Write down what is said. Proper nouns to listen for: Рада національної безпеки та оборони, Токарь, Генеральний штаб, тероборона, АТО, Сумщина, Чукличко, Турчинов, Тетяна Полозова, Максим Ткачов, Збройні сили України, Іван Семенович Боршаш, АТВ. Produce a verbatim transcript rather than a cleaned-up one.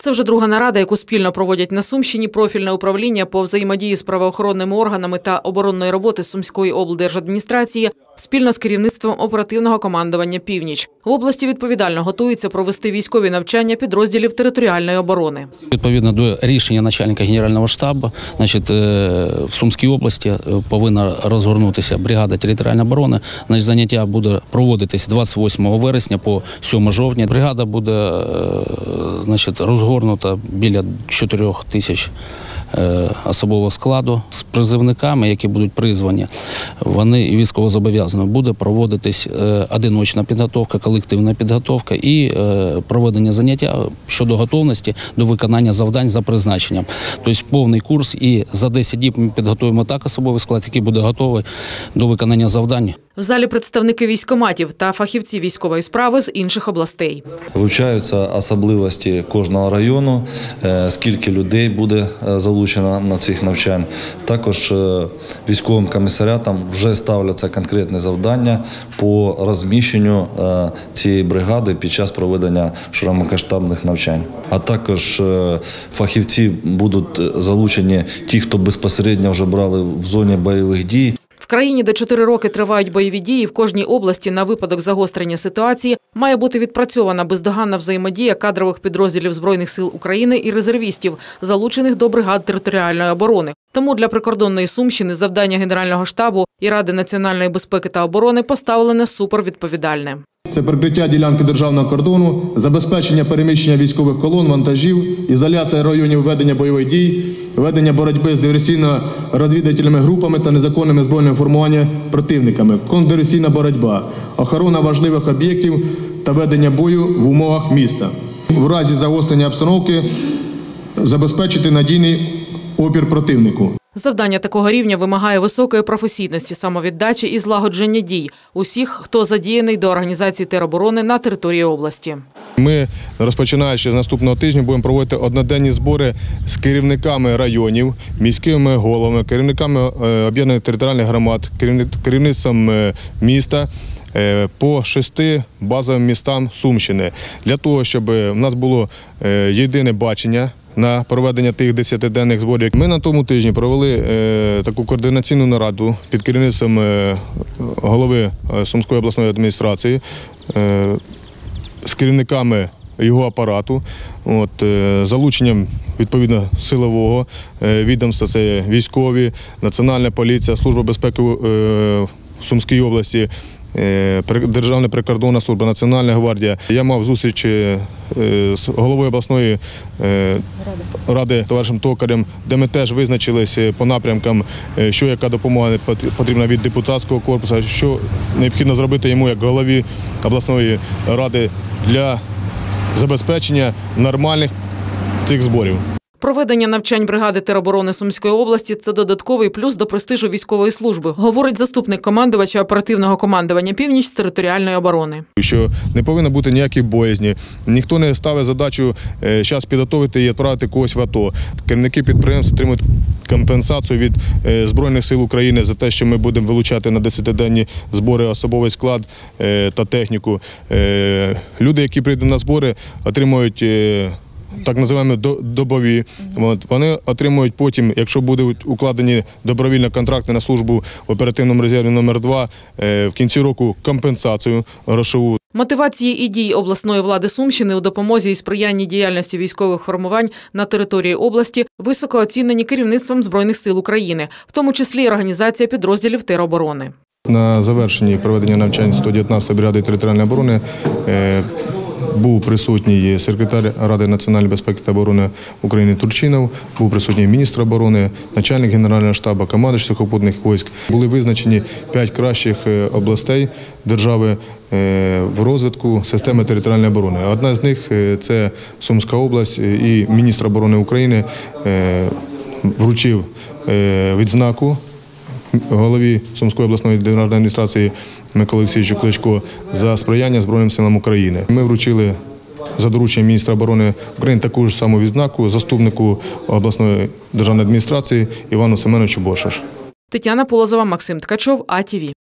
Це вже друга нарада, яку спільно проводять на Сумщині профільне управління по взаємодії з правоохоронними органами та оборонної роботи Сумської облдержадміністрації спільно з керівництвом оперативного командування «Північ». В області відповідально готуються провести військові навчання підрозділів територіальної оборони. Відповідно до рішення начальника Генерального штабу, значить, в Сумській області повинна розгорнутися бригада територіальної оборони. Значить, заняття буде проводитись двадцять восьмого вересня по сьоме жовтня. Бригада буде, значить, розгорнута біля чотирьох тисяч особового складу з призовниками, які будуть призвані. Вони військовозобов'язані. Буде проводитись одиночна підготовка, колективна підготовка і проведення заняття щодо готовності до виконання завдань за призначенням. Тобто повний курс, і за десять діб ми підготуємо так особовий склад, який буде готовий до виконання завдань. В залі представники військкоматів та фахівці військової справи з інших областей. Вивчаються особливості кожного району, скільки людей буде залучено на цих навчань. Також військовим комісаріатам вже ставляться конкретні завдання по розміщенню цієї бригади під час проведення широкомасштабних навчань. А також фахівці будуть залучені ті, хто безпосередньо вже брали в зоні бойових дій. В країні, де чотири роки тривають бойові дії, в кожній області на випадок загострення ситуації має бути відпрацьована бездоганна взаємодія кадрових підрозділів Збройних сил України і резервістів, залучених до бригад територіальної оборони. Тому для прикордонної Сумщини завдання Генерального штабу і Ради національної безпеки та оборони поставлене супервідповідальне. Це прикриття ділянки державного кордону, забезпечення переміщення військових колон, вантажів, ізоляція районів ведення бойових дій, ведення боротьби з диверсійно-розвідувальними групами та незаконними збройними формуваннями противниками, контрдиверсійна боротьба, охорона важливих об'єктів та ведення бою в умовах міста. В разі загострення обстановки забезпечити надійний опір противнику. Завдання такого рівня вимагає високої професійності, самовіддачі і злагодження дій усіх, хто задіяний до організації тероборони на території області. Ми, розпочинаючи з наступного тижня, будемо проводити одноденні збори з керівниками районів, міськими головами, керівниками об'єднаних територіальних громад, керівництвом міста по шести базовим містам Сумщини, для того, щоб у нас було єдине бачення на проведення тих десятиденних зборів. Ми на тому тижні провели е, таку координаційну нараду під керівництвом е, голови Сумської обласної адміністрації е, з керівниками його апарату, от, е, залученням відповідно силового е, відомства, це військові, національна поліція, служба безпеки е, в Сумській області, Державна прикордонна служба, Національна гвардія. Я мав зустріч з головою обласної ради товаришем Токарем, де ми теж визначилися по напрямкам, що яка допомога потрібна від депутатського корпусу, що необхідно зробити йому як голові обласної ради для забезпечення нормальних цих зборів. Проведення навчань бригади тероборони Сумської області – це додатковий плюс до престижу військової служби, говорить заступник командувача оперативного командування «Північ» з територіальної оборони. Що не повинно бути ніякої боязні. Ніхто не ставить задачу зараз підготовити і відправити когось в АТО. Керівники підприємств отримують компенсацію від Збройних сил України за те, що ми будемо вилучати на десятиденні збори особовий склад та техніку. Люди, які прийдуть на збори, отримують так називаємо добові. Вони отримують потім, якщо будуть укладені добровільно контракти на службу в оперативному резерві номер два, в кінці року компенсацію грошову. Мотивації і дій обласної влади Сумщини у допомозі і сприянні діяльності військових формувань на території області високо оцінені керівництвом Збройних сил України, в тому числі і організація підрозділів тероборони. На завершенні проведення навчань сто дев'ятнадцятої бригади територіальної оборони був присутній секретар Ради національної безпеки та оборони України Турчинов, був присутній міністр оборони, начальник Генерального штабу, командир сухопутних військ. Були визначені п'ять кращих областей держави в розвитку системи територіальної оборони. Одна з них – це Сумська область, і міністр оборони України вручив відзнаку голові Сумської обласної державної адміністрації Чукличко за сприяння Збройним силам України. Ми вручили за дорученням міністра оборони України таку ж саму відзнаку заступнику обласної державної адміністрації Івану Семеновичу Боршаш. Тетяна Полозова, Максим Ткачов, А Т В.